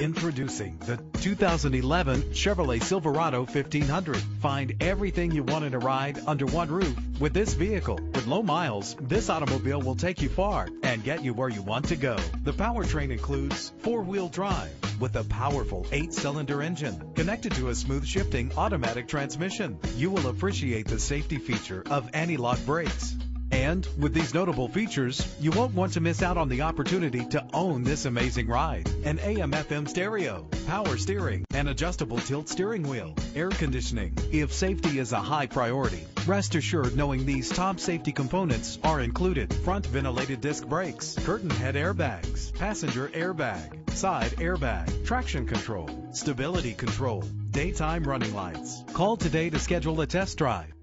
Introducing the 2011 Chevrolet Silverado 1500. Find everything you want in a ride under one roof with this vehicle. With low miles, this automobile will take you far and get you where you want to go. The powertrain includes four-wheel drive with a powerful 8-cylinder engine connected to a smooth shifting automatic transmission. You will appreciate the safety feature of anti-lock brakes. And with these notable features, you won't want to miss out on the opportunity to own this amazing ride. An AM/FM stereo, power steering, an adjustable tilt steering wheel, air conditioning. If safety is a high priority, rest assured knowing these top safety components are included. Front ventilated disc brakes, curtain head airbags, passenger airbag, side airbag, traction control, stability control, daytime running lights. Call today to schedule a test drive.